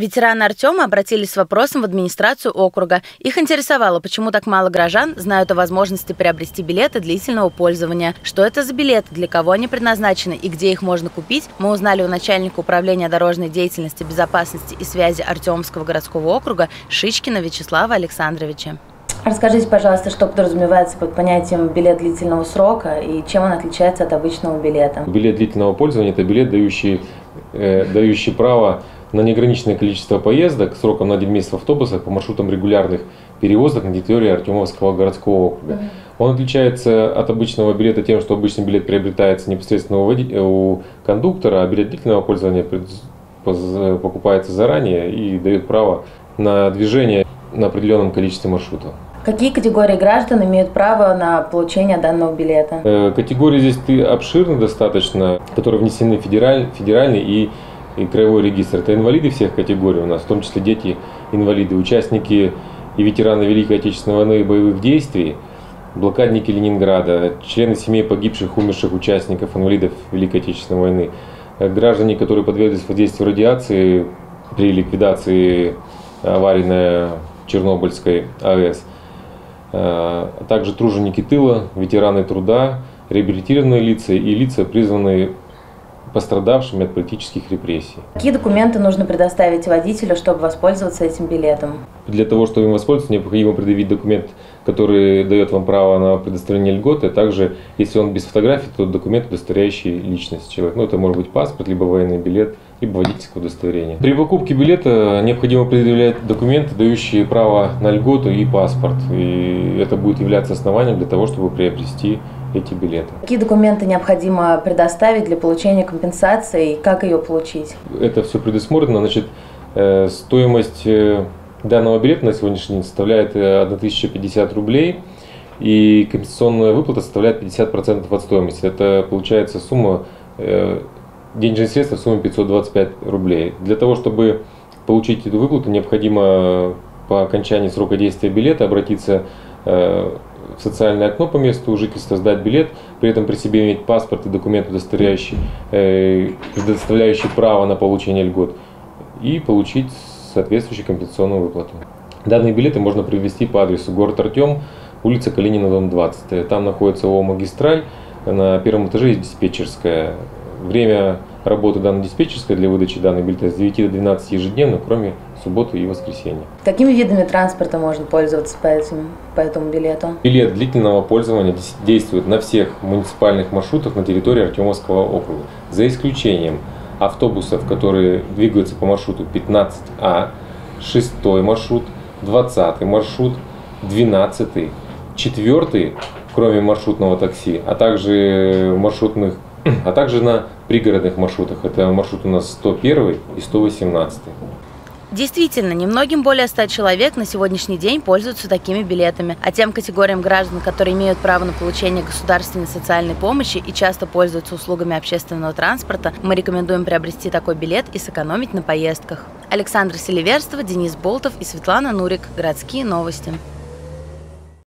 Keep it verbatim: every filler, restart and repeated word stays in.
Ветераны Артема обратились с вопросом в администрацию округа. Их интересовало, почему так мало граждан знают о возможности приобрести билеты длительного пользования. Что это за билеты, для кого они предназначены и где их можно купить, мы узнали у начальника управления дорожной деятельности, безопасности и связи Артемского городского округа Шичкина Вячеслава Александровича. Расскажите, пожалуйста, что подразумевается под понятием «билет длительного срока» и чем он отличается от обычного билета? Билет длительного пользования – это билет, дающий, э, дающий право на неограниченное количество поездок сроком на один месяц в автобусах по маршрутам регулярных перевозок на территории Артемовского городского округа. Он отличается от обычного билета тем, что обычный билет приобретается непосредственно у кондуктора, а билет длительного пользования покупается заранее и дает право на движение на определенном количестве маршрутов. Какие категории граждан имеют право на получение данного билета? Категории здесь обширны достаточно, которые внесены в федераль, федеральный и и краевой регистр. Это инвалиды всех категорий у нас, в том числе дети инвалиды, участники и ветераны Великой Отечественной войны и боевых действий, блокадники Ленинграда, члены семей погибших, умерших участников инвалидов Великой Отечественной войны, граждане, которые подверглись воздействию радиации при ликвидации аварии на Чернобыльской АЭС, а также труженики тыла, ветераны труда, реабилитированные лица и лица, призванные пострадавшими от политических репрессий. Какие документы нужно предоставить водителю, чтобы воспользоваться этим билетом? Для того, чтобы им воспользоваться, необходимо предъявить документ, который дает вам право на предоставление льготы. А также, если он без фотографий, то документ, удостоверяющий личность человека. Ну, это может быть паспорт, либо военный билет, либо водительское удостоверение. При покупке билета необходимо предъявлять документы, дающие право на льготу и паспорт. И это будет являться основанием для того, чтобы приобрести эти билеты. Какие документы необходимо предоставить для получения компенсации и как ее получить? Это все предусмотрено. Значит, стоимость данного билета на сегодняшний день составляет тысяча пятьдесят рублей, и компенсационная выплата составляет пятьдесят процентов от стоимости. Это получается сумма, денежные средства в сумме пятьсот двадцать пять рублей. Для того, чтобы получить эту выплату, необходимо по окончании срока действия билета обратиться в социальное окно по месту жительства, сдать билет, при этом при себе иметь паспорт и документ, удостоверяющий, предоставляющий право на получение льгот, и получить соответствующую компенсационную выплату. Данные билеты можно приобрести по адресу: город Артем, улица Калинина, дом двадцать. Там находится ООО «Магистраль», на первом этаже есть диспетчерская. Время работы данной диспетчерской для выдачи данного билета с девяти до двенадцати ежедневно, кроме субботы и воскресенья. Какими видами транспорта можно пользоваться по этому, по этому билету? Билет длительного пользования действует на всех муниципальных маршрутах на территории Артемовского округа, за исключением автобусов, которые двигаются по маршруту пятнадцать А, шестой маршрут, двадцатый маршрут, двенадцатый, четвёртый, кроме маршрутного такси, а также маршрутных а также на пригородных маршрутах. Это маршрут у нас сто первый и сто восемнадцатый. Действительно, немногим более ста человек на сегодняшний день пользуются такими билетами. А тем категориям граждан, которые имеют право на получение государственной социальной помощи и часто пользуются услугами общественного транспорта, мы рекомендуем приобрести такой билет и сэкономить на поездках. Александр Селиверстов, Денис Болтов и Светлана Нурик. Городские новости.